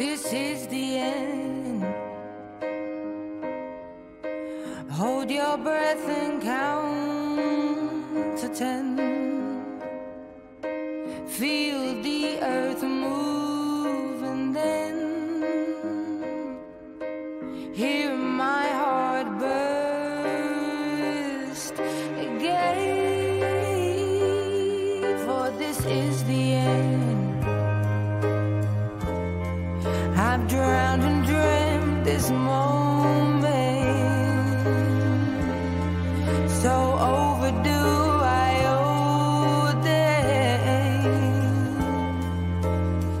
This is the end. Hold your breath and count to 10. Feel the earth move and then hear my heart burst again. For this is the end. I've drowned and dreamt this moment, so overdue.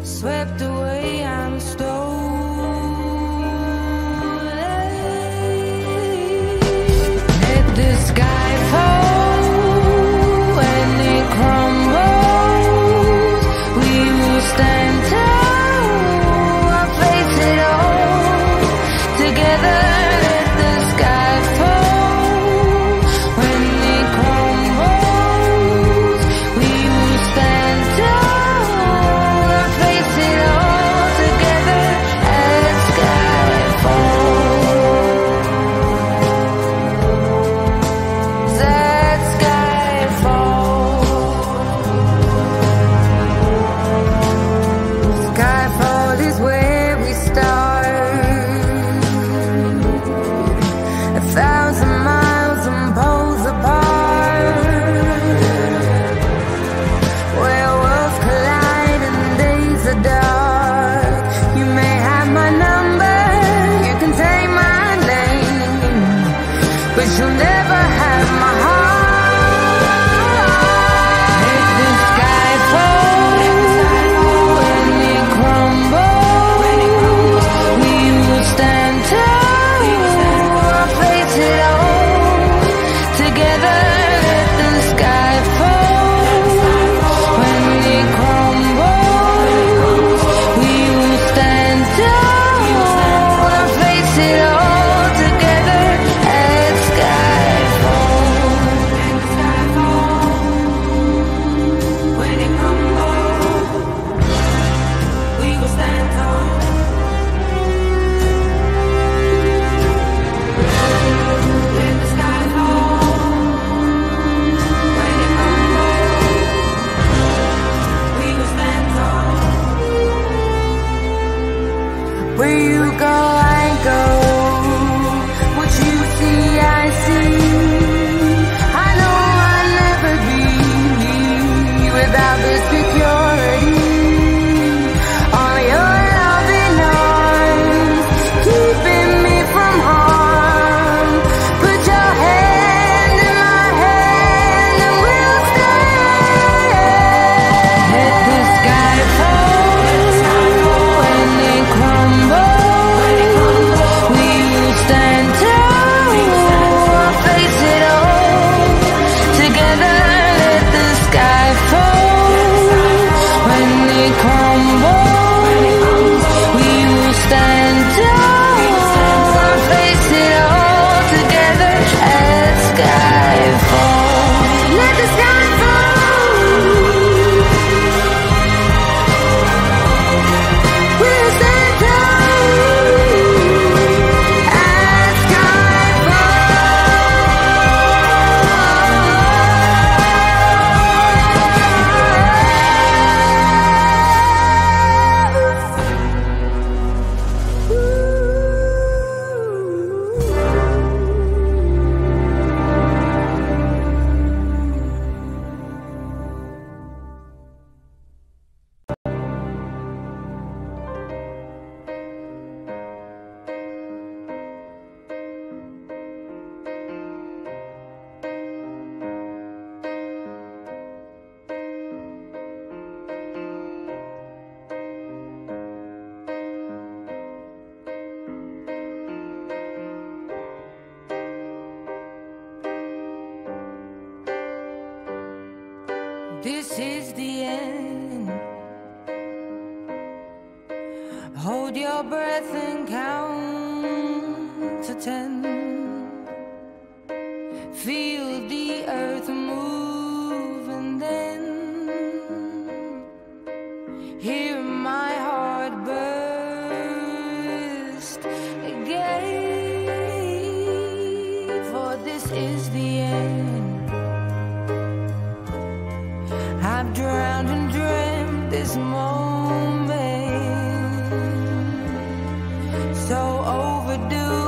Swept away, I'm stolen. Let the sky fall when it crumbles. We will stand tall, I'll face it all. Together, let the sky fall when it crumbles. We will stand tall. You'll never have my heart. Let the sky fall when it crumbles. We will stand tall, I'll face it all. Together, let the sky fall when it crumbles. We will stand tall, I'll face it all. Where you go, I go. What you see, I see. I know I'll never be without the security. All your loving arms keeping me from harm. Put your hand in my hand and we'll stay. Let the sky fall. This is the end. Hold your breath and count to 10. Feel the earth move and then hear my heart burst. this is the end. I've drowned and dreamt this moment, so overdue.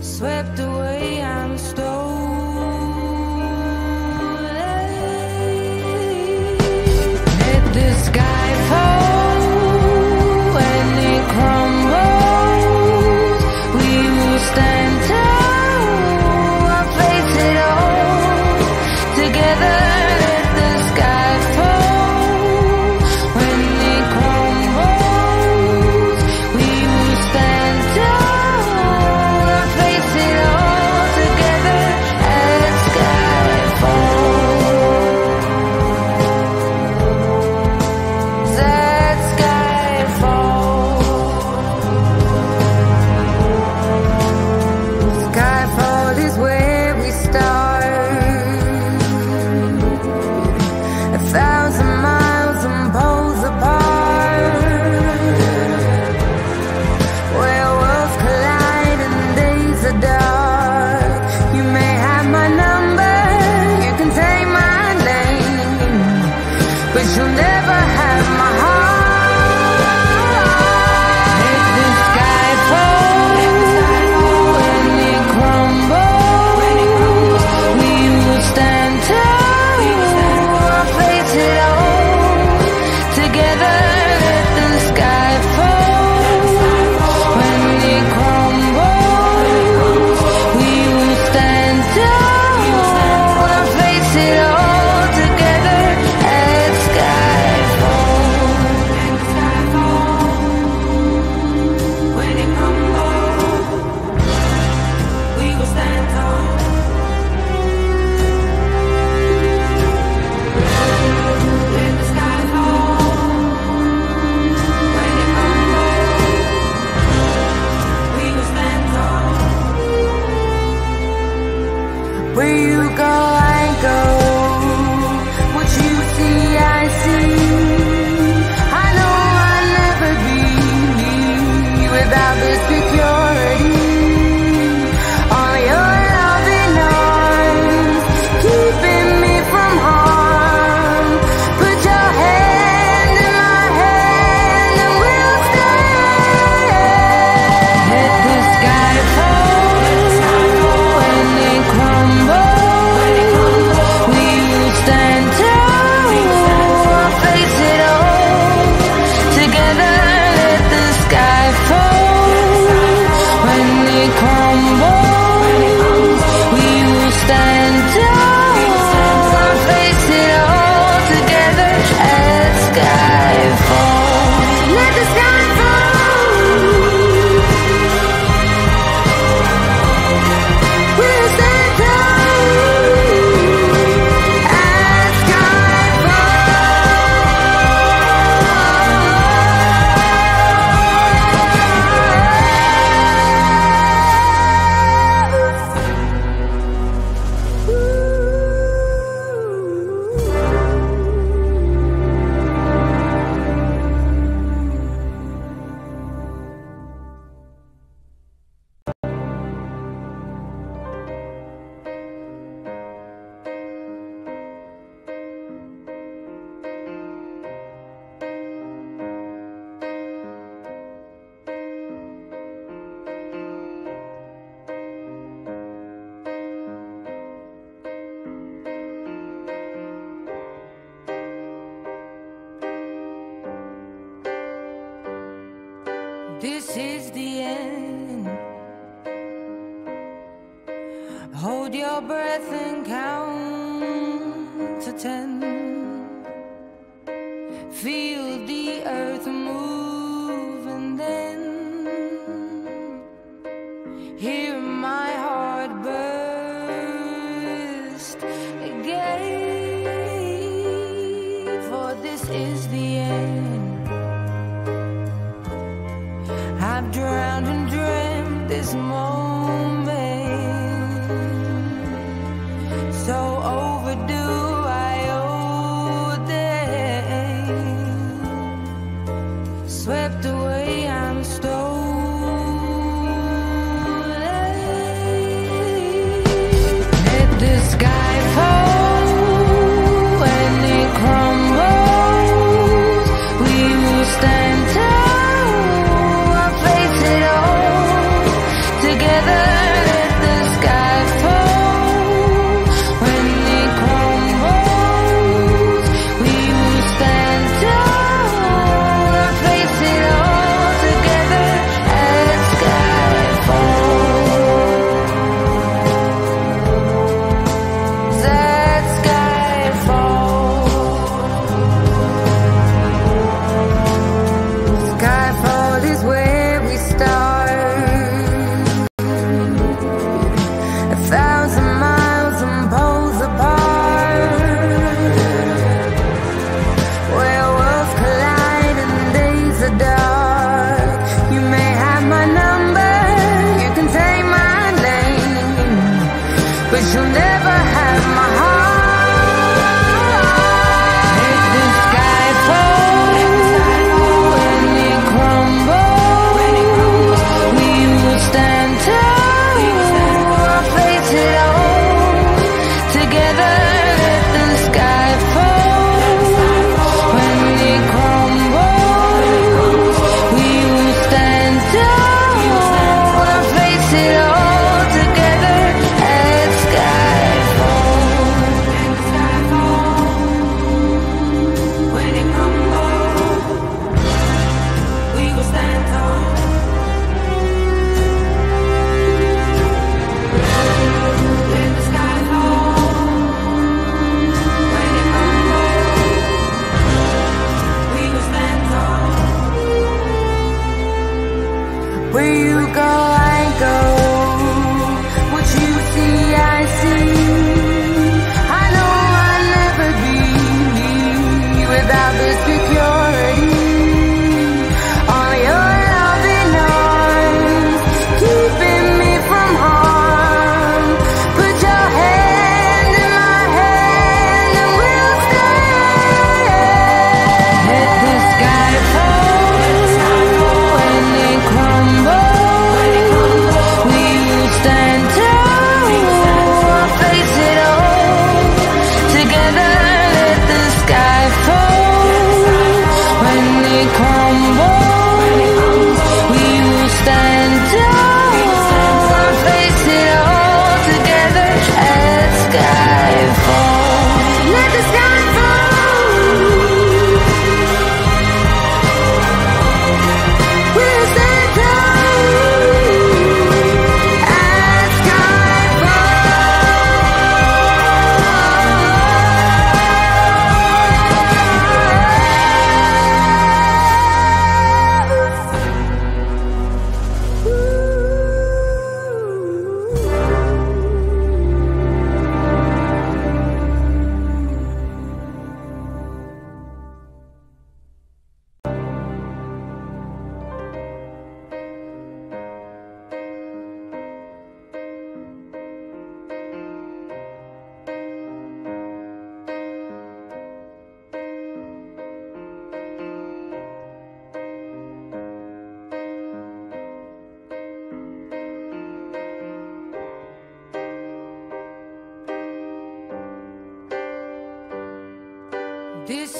Swept away, I'm stolen. Let the sky fall and it crumbles. We will stand tall and face it all together. Let the sky fall when it crumbles. We will stand tall. You'll never have my heart. Where you go, I go. What you see, I see. I know I'll never be me without the security. All your loving arms keeping me from harm. Put your hand in my hand and we'll stand. Let the sky fall. This is the end. Hold your breath and count to 10. Feel the earth move and then hear my heart burst again. For this is the end. I've drowned and dreamt this moment, so overdue. I owe them. Swept away, I'm stolen.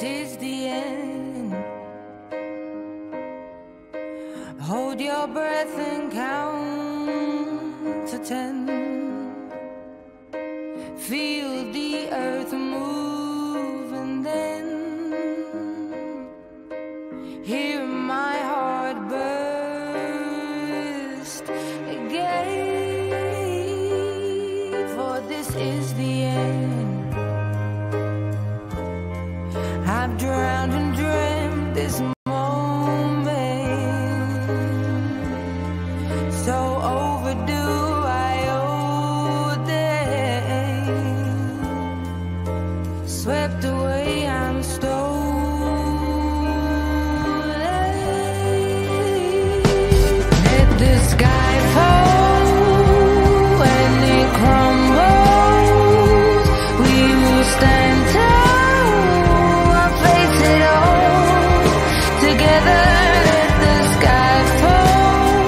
this is the end. Hold your breath and count to 10. Feel the earth move and then hear my heart burst again. For this is the end. I've drowned and dreamt this morning. Swept away, I'm stolen. Let the sky fall when it crumbles. We will stand tall, I'll face it all. Together, let the sky fall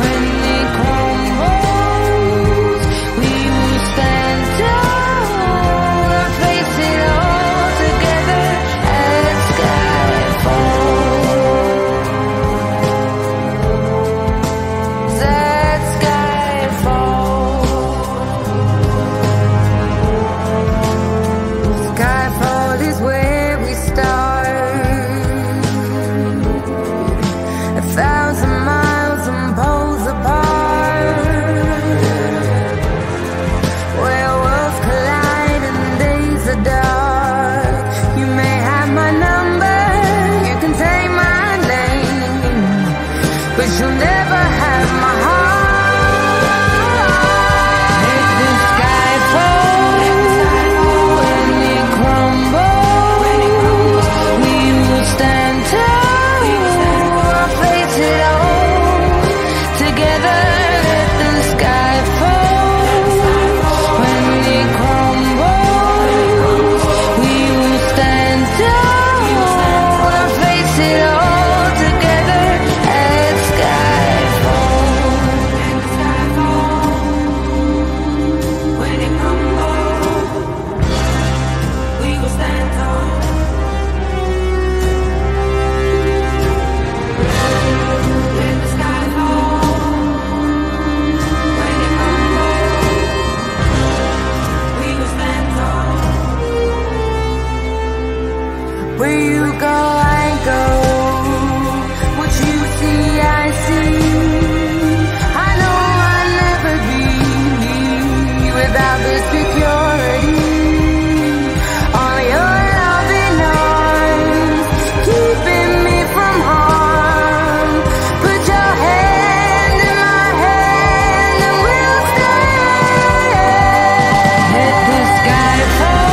when it crumbles. We will stand tall. But you'll never have my heart. Let the sky fall when it crumbles. We will stand tall, I'll face it all. Together, let the sky fall when it crumbles. We will stand tall, I'll face it all. Where you go, I go. What you see, I see. I know I'll never be without the security. All your loving arms keeping me from harm. Put your hand in my hand and we'll stand. Let the sky fall.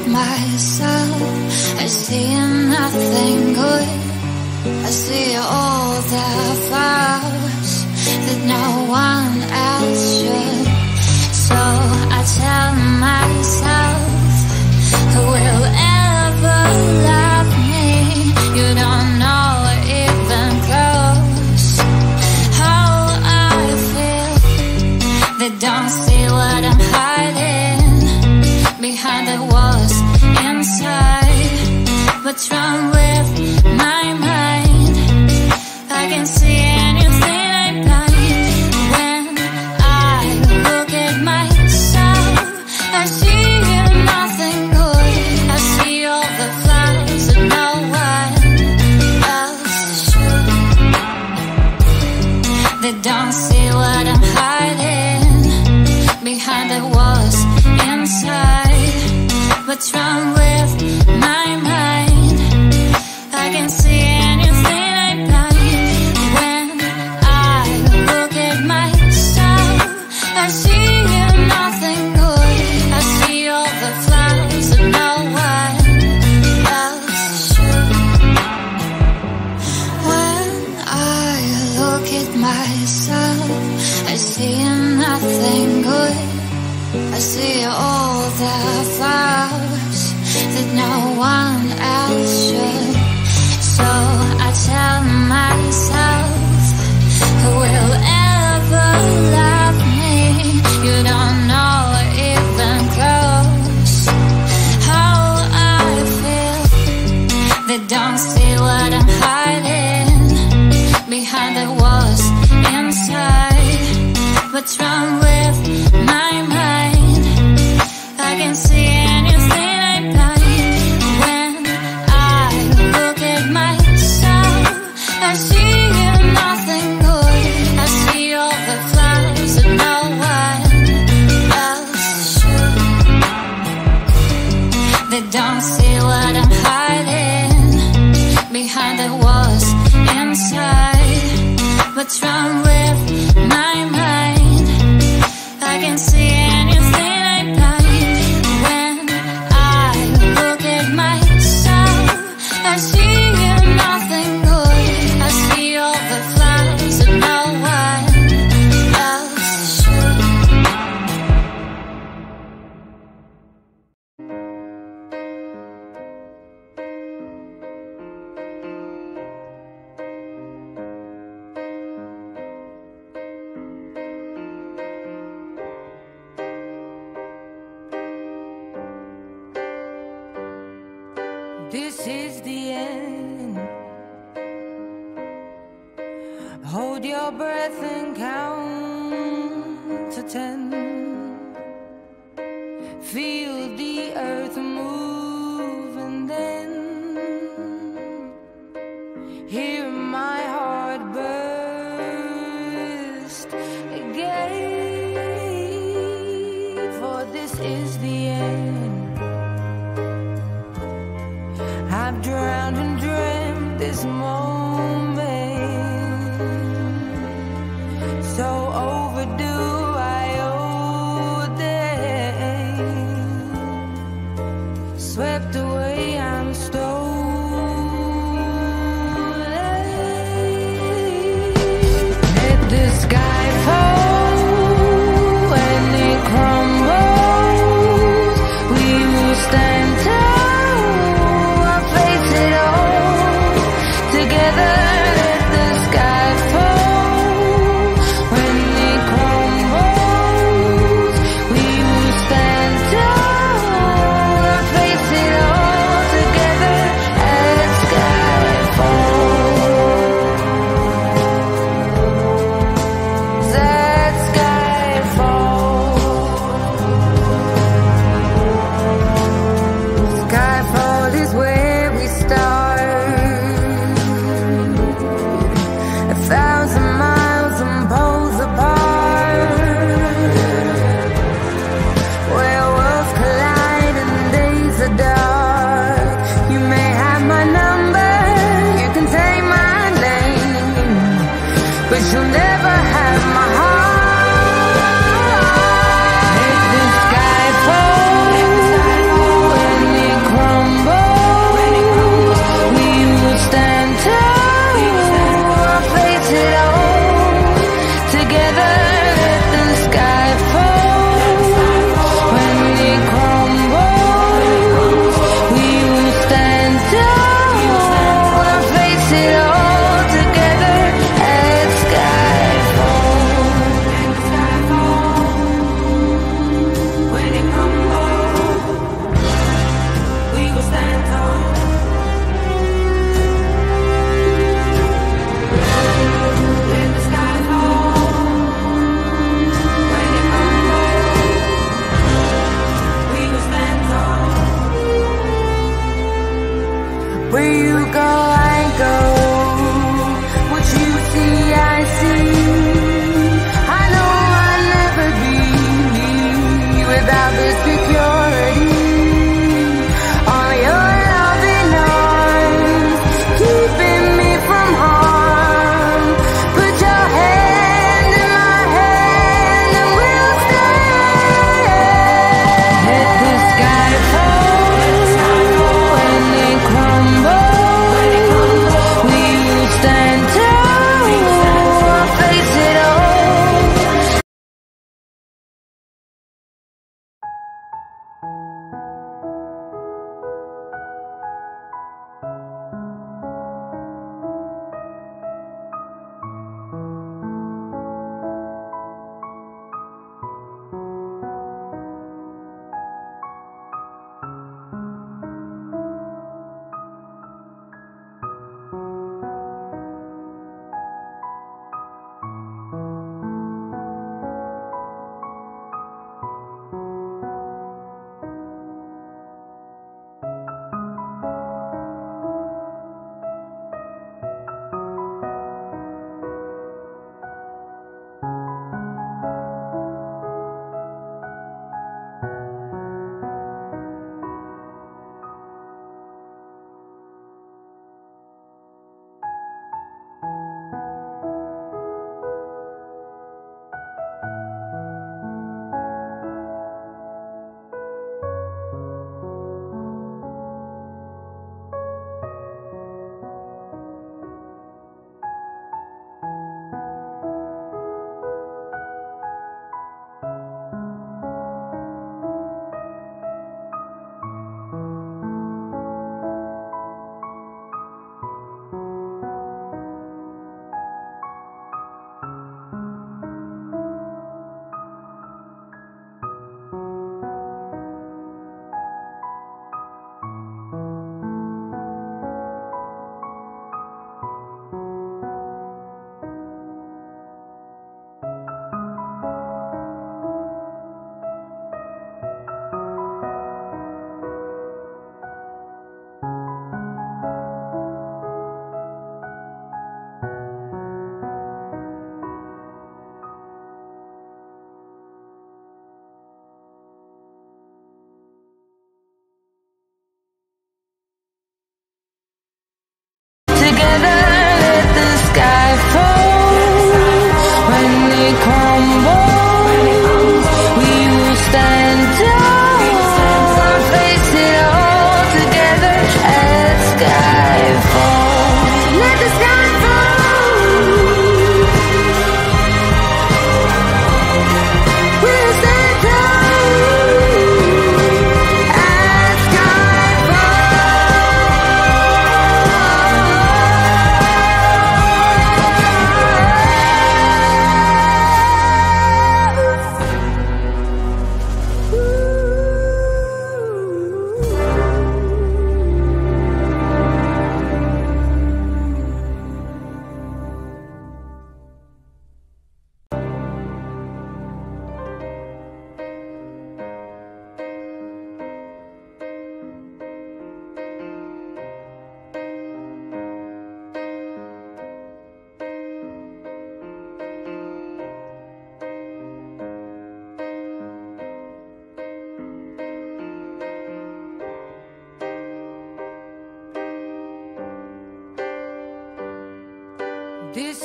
Myself, I see nothing good. I see all the flaws that no one else should. So I tell myself, who will ever love me? You don't know even close how I feel. They don't see what I'm hiding behind the walls inside. What's wrong with my mind? Together, let the sky fall. When they crumble,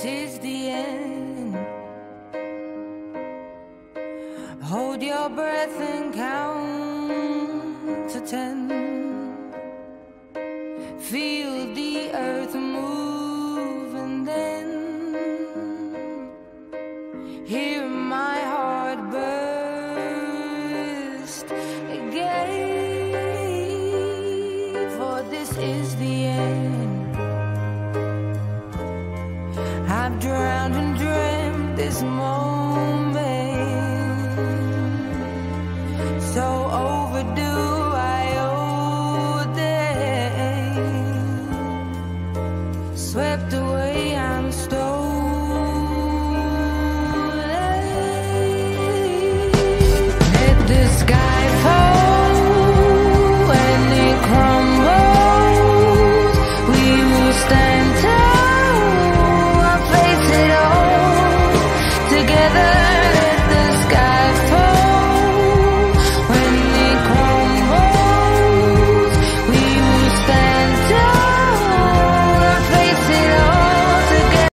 is the end. Hold your breath and count to 10. Feel the earth move and then hear my heart burst again. For this is the end. I've drowned and dreamt this morning.